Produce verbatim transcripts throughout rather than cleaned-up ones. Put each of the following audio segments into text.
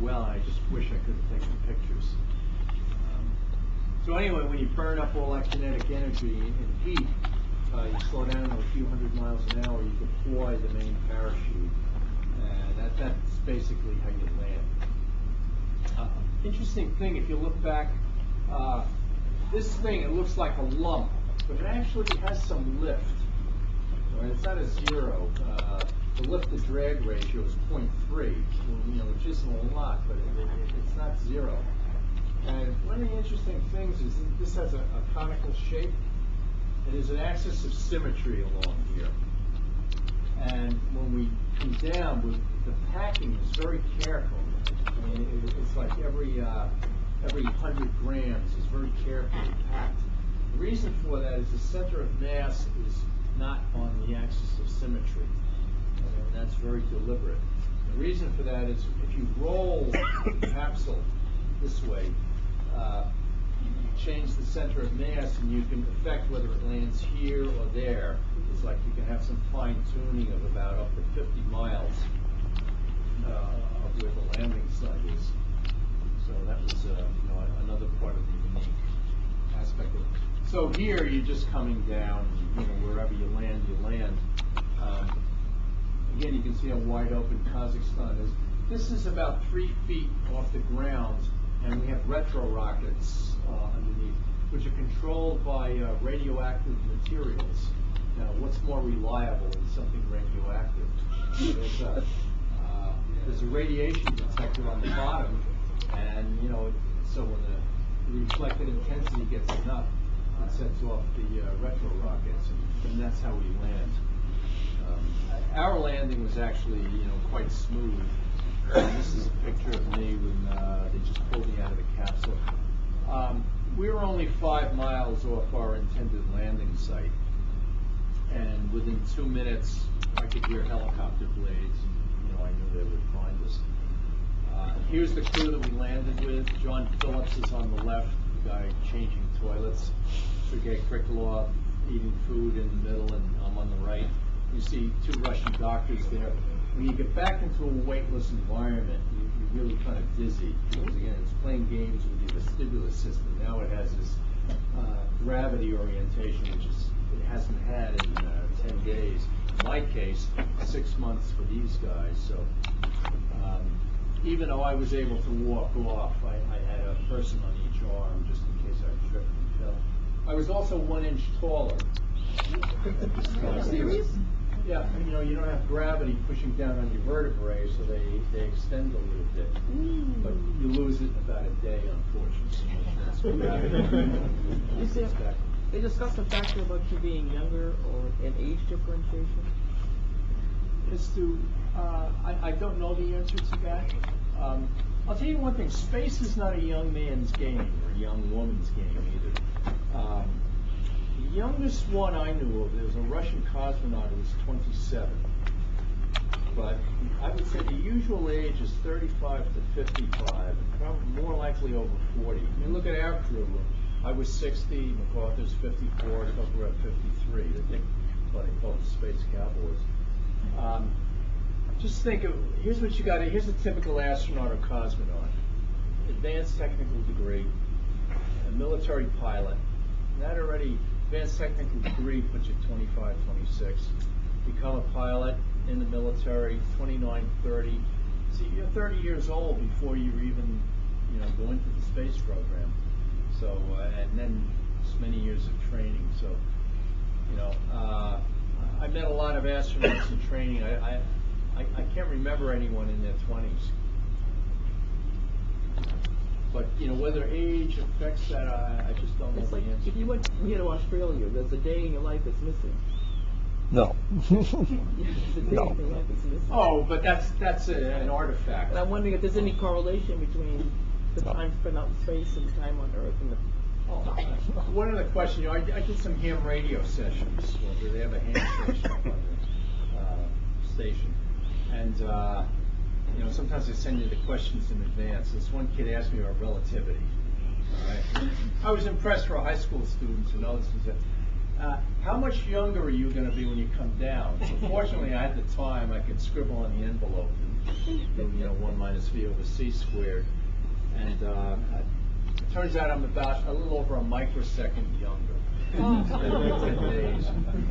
well, and I just wish I could have taken pictures. Um, so anyway, when you burn up all that kinetic energy in heat, uh, you slow down to a few hundred miles an hour, you deploy the main parachute. Uh, that, that's basically how you land. Uh, interesting thing, if you look back, uh, this thing, it looks like a lump, but it actually has some lift. Right? It's not a zero. Uh, the lift-to-drag ratio is zero point three, you know, which isn't a lot, but it, it, it's not zero. And one of the interesting things is that this has a, a conical shape. It is an axis of symmetry along here. And when we come down, with the packing is very careful. I mean, it, it's like every uh, every hundred grams is very carefully packed. The reason for that is the center of mass is not on the axis of symmetry, and that's very deliberate. The reason for that is if you roll the capsule this way, uh, you, you change the center of mass, and you can affect whether it lands here or there. It's like you can have some fine tuning of about up to fifty miles uh, of where the landing site is. So that was uh, you know, another part of the unique aspect of it. So here you're just coming down, you know, wherever you land, you land. Um, again, you can see how wide open Kazakhstan is. This is about three feet off the ground, and we have retro rockets uh, underneath, which are controlled by uh, radioactive materials. Now, what's more reliable than something radioactive? There's a, uh, there's a radiation detector on the bottom. And, you know, it, so when the reflected intensity gets enough, it sets off the uh, retro rockets, and, and that's how we land. Um, our landing was actually, you know, quite smooth. And this is a picture of me when uh, they just pulled me out of the capsule. Um, we were only five miles off our intended landing site, and within two minutes, I could hear helicopter blades, and, you know, I knew they would find us. Uh, here's the crew that we landed with. John Phillips is on the left, the guy changing toilets. Sergei Krikalev eating food in the middle, and I'm on the right. You see two Russian doctors there. When you get back into a weightless environment, you, you're really kind of dizzy. Because again, it's playing games with your vestibular system. Now it has this uh, gravity orientation, which is it hasn't had in uh, ten days. In my case, six months for these guys. So. Um, Even though I was able to walk off, I, I had a person on each arm just in case I tripped and fell. I was also one inch taller. Yeah, you know, you don't have gravity pushing down on your vertebrae, so they, they extend a little bit. Mm. But you lose it about a day, unfortunately. So they discussed the factor about you being younger or an age differentiation. As to, uh, I, I don't know the answer to that. Um, I'll tell you one thing, space is not a young man's game or a young woman's game either. Um, the youngest one I knew of, there was a Russian cosmonaut who was twenty-seven. But I would say the usual age is thirty-five to fifty-five, and probably more likely over forty. I mean, look at our crew. I was sixty, MacArthur's fifty-four, I think we're at fifty-three. They call them space cowboys. Um, just think of, here's what you got, here's a typical astronaut or cosmonaut. Advanced technical degree, a military pilot. That already, advanced technical degree puts you twenty-five, twenty-six. Become a pilot in the military, twenty-nine, thirty. See, you're thirty years old before you even, you know, go into the space program. So, uh, and then just many years of training, so, you know, uh, I met a lot of astronauts in training. I, I, I, I can't remember anyone in their twenties. But, you know, whether age affects that, I, I just don't know the answer. If you went here to Australia, there's a day in your life that's missing. No. There's a day no. in your life that's missing. Oh, but that's, that's a, an artifact. And I'm wondering if there's any correlation between the no. time spent out in space and the time on Earth and the... Oh, one other question. You know, I, I did some ham radio sessions. Well, they have a ham station on the uh, station, and uh, you know, sometimes they send you the questions in advance. This one kid asked me about relativity. All right, I was impressed for a high school student to know this. He said, uh, "How much younger are you going to be when you come down?" So fortunately, I had the time. I could scribble on the envelope, and, and you know, one minus. minus v over c squared. And uh, it turns out I'm about a little over a microsecond younger.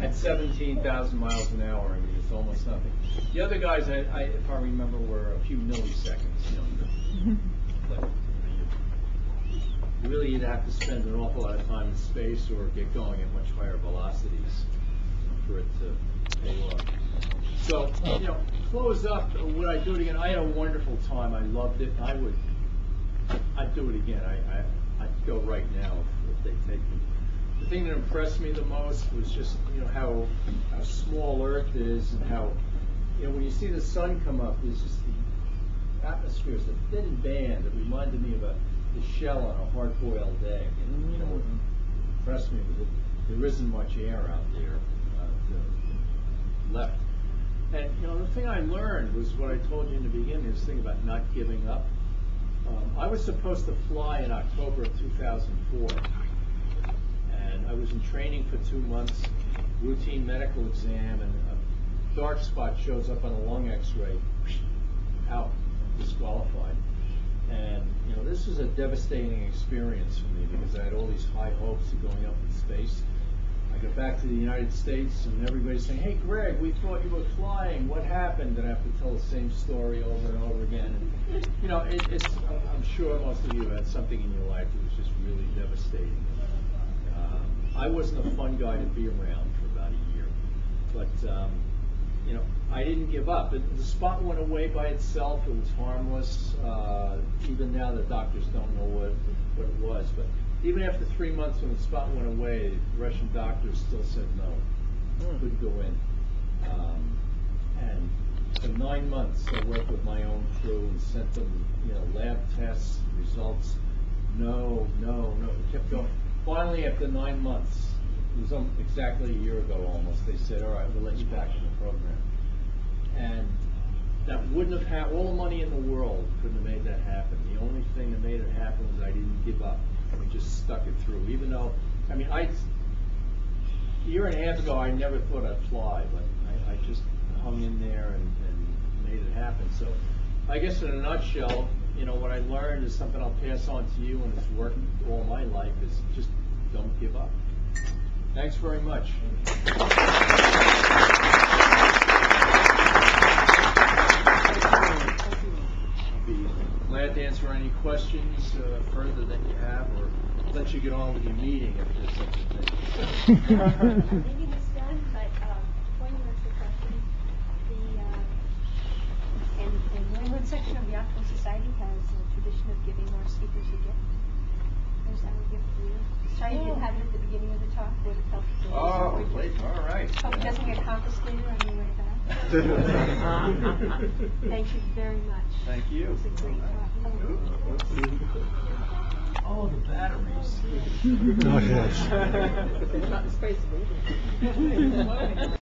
At seventeen thousand miles an hour, I mean, it's almost nothing. The other guys, I, I, if I remember, were a few milliseconds younger. But really, you'd have to spend an awful lot of time in space or get going at much higher velocities for it to pay off. So, you know, close up, would I do it again? I had a wonderful time. I loved it. I would, I'd do it again. I, I, I'd go right now if, if they take me. The thing that impressed me the most was just, you know, how how small Earth is, and how, you know, when you see the sun come up, there's just the atmosphere is a thin band that reminded me of a the shell on a hard-boiled egg. And you know what impressed me was that there isn't much air out there uh, to the left. And you know, the thing I learned was what I told you in the beginning, this thing about not giving up. Um, I was supposed to fly in October of two thousand four. I was in training for two months, routine medical exam, and a dark spot shows up on a lung x-ray, out, disqualified. And you know, this was a devastating experience for me because I had all these high hopes of going up in space. I got back to the United States and everybody's saying, hey Greg, we thought you were flying, what happened? And I have to tell the same story over and over again. And, you know, it, it's, I'm sure most of you had something in your life that was just really devastating. I wasn't a fun guy to be around for about a year, but um, you know, I didn't give up. The, the spot went away by itself. It was harmless. Uh, even now, the doctors don't know what what it was. But even after three months, when the spot went away, the Russian doctors still said no, couldn't go in. Um, and for nine months, I worked with my own crew and sent them, you know, lab tests, results. No, no, no. It kept going. Finally, after nine months, it was um, exactly a year ago almost, they said, all right, we'll let you back in the program. And that wouldn't have happened. All the money in the world couldn't have made that happen. The only thing that made it happen was I didn't give up. We just stuck it through. Even though, I mean, I, a year and a half ago, I never thought I'd fly, but I, I just hung in there and, and made it happen. So I guess in a nutshell, you know, what I learned is something I'll pass on to you, and it's worked all my life, is just don't give up. Thanks very much. I'll be glad to answer any questions uh, further than you have, or let you get on with your meeting if there's such a thing. The meeting is done, but um, one last question. The, uh, and, and the England section of the Oxford Society has a tradition of giving more speakers a gift. There's that gift for you. Sorry you didn't have it at the beginning of the talk. Would have helped. Oh, wait, all right. Hope it doesn't get confiscated on your way back. Thank you very much. Thank you. It was a great talk. Oh, the batteries. Oh, yes. It's not in space, is it?